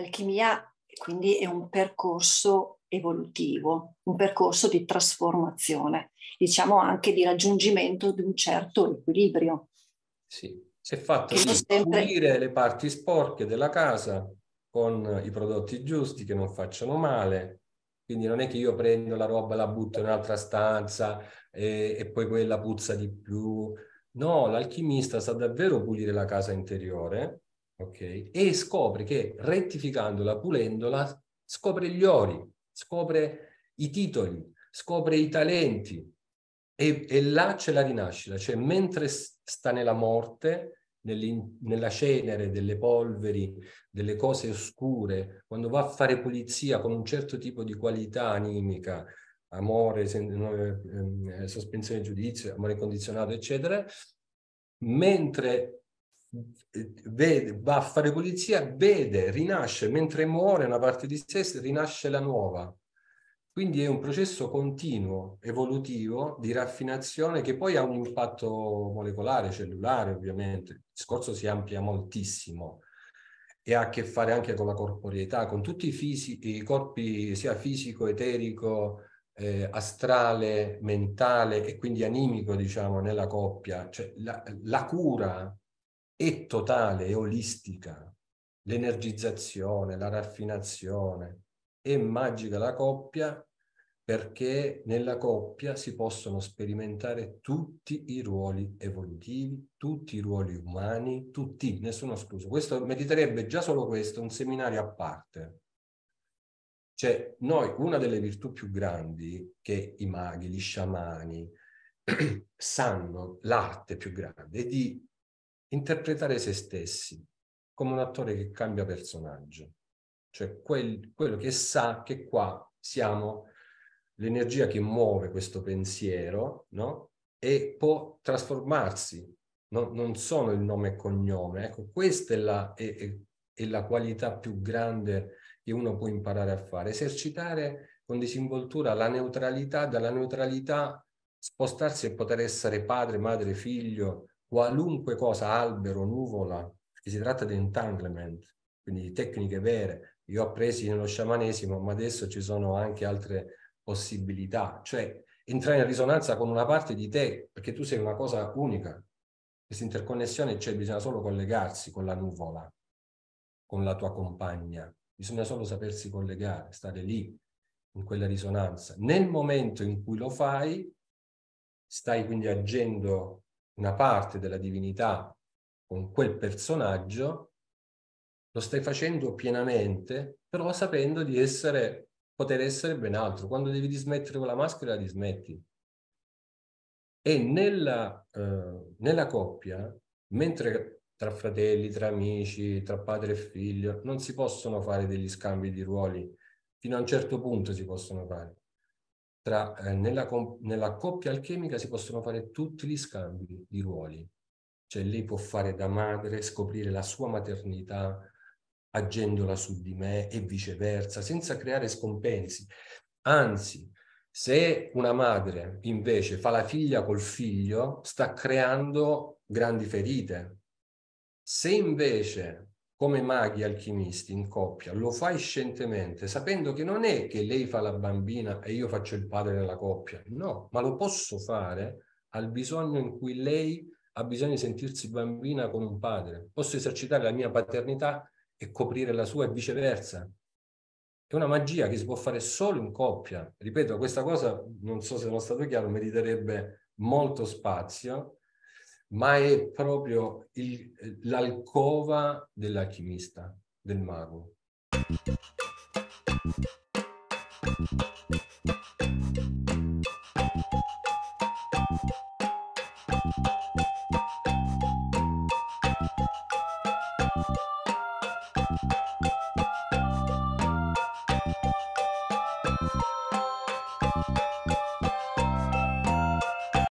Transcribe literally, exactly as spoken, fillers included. L'alchimia quindi è un percorso evolutivo, un percorso di trasformazione, diciamo anche di raggiungimento di un certo equilibrio. Sì, si è fatto di sempre... pulire le parti sporche della casa con i prodotti giusti che non facciano male, quindi non è che io prendo la roba, la butto in un'altra stanza e, e poi quella puzza di più. No, l'alchimista sa davvero pulire la casa interiore, ok? E scopre che rettificandola, pulendola, scopre gli ori, scopre i titoli, scopre i talenti e, e là c'è la rinascita, cioè mentre sta nella morte, nell nella cenere delle polveri, delle cose oscure, quando va a fare pulizia con un certo tipo di qualità animica, amore, sospensione di giudizio, amore condizionato, eccetera, mentre vede, va a fare pulizia, vede, rinasce, mentre muore una parte di sé, rinasce la nuova. Quindi è un processo continuo, evolutivo, di raffinazione che poi ha un impatto molecolare, cellulare ovviamente. Il discorso si amplia moltissimo e ha a che fare anche con la corporeità, con tutti i, fisi, i corpi sia fisico, eterico, Eh, astrale, mentale e quindi animico, diciamo, nella coppia. Cioè, la, la cura è totale, è olistica, l'energizzazione, la raffinazione, è magica la coppia perché nella coppia si possono sperimentare tutti i ruoli evolutivi, tutti i ruoli umani, tutti, nessuno escluso. Questo meriterebbe già solo questo, un seminario a parte. Cioè, noi, una delle virtù più grandi che i maghi, gli sciamani, sanno, l'arte più grande, è di interpretare se stessi come un attore che cambia personaggio. Cioè, quel, quello che sa che qua siamo l'energia che muove questo pensiero, no? E può trasformarsi. No, non sono il nome e cognome. Ecco, questa è la, è, è, è la qualità più grande che uno può imparare a fare, esercitare con disinvoltura la neutralità, dalla neutralità spostarsi e poter essere padre, madre, figlio, qualunque cosa, albero, nuvola, che si tratta di entanglement, quindi di tecniche vere. Io ho appreso nello sciamanesimo, ma adesso ci sono anche altre possibilità, cioè entrare in risonanza con una parte di te, perché tu sei una cosa unica. Questa interconnessione c'è, bisogna solo collegarsi con la nuvola, con la tua compagna. Bisogna solo sapersi collegare, stare lì, in quella risonanza. Nel momento in cui lo fai, stai quindi agendo una parte della divinità con quel personaggio, lo stai facendo pienamente, però sapendo di essere, poter essere ben altro. Quando devi dismettere quella maschera, la dismetti. E nella, eh, nella coppia, mentre... tra fratelli, tra amici, tra padre e figlio, non si possono fare degli scambi di ruoli, fino a un certo punto si possono fare. Tra, eh, nella, nella coppia alchemica si possono fare tutti gli scambi di ruoli, cioè lei può fare da madre, scoprire la sua maternità agendola su di me e viceversa, senza creare scompensi. Anzi, se una madre invece fa la figlia col figlio, sta creando grandi ferite. Se invece, come maghi alchimisti in coppia, lo fai scientemente, sapendo che non è che lei fa la bambina e io faccio il padre della coppia, no, ma lo posso fare al bisogno in cui lei ha bisogno di sentirsi bambina con un padre. Posso esercitare la mia paternità e coprire la sua e viceversa. È una magia che si può fare solo in coppia. Ripeto, questa cosa, non so se sono stato chiaro, meriterebbe molto spazio, ma è proprio l'alcova dell'alchimista, del mago.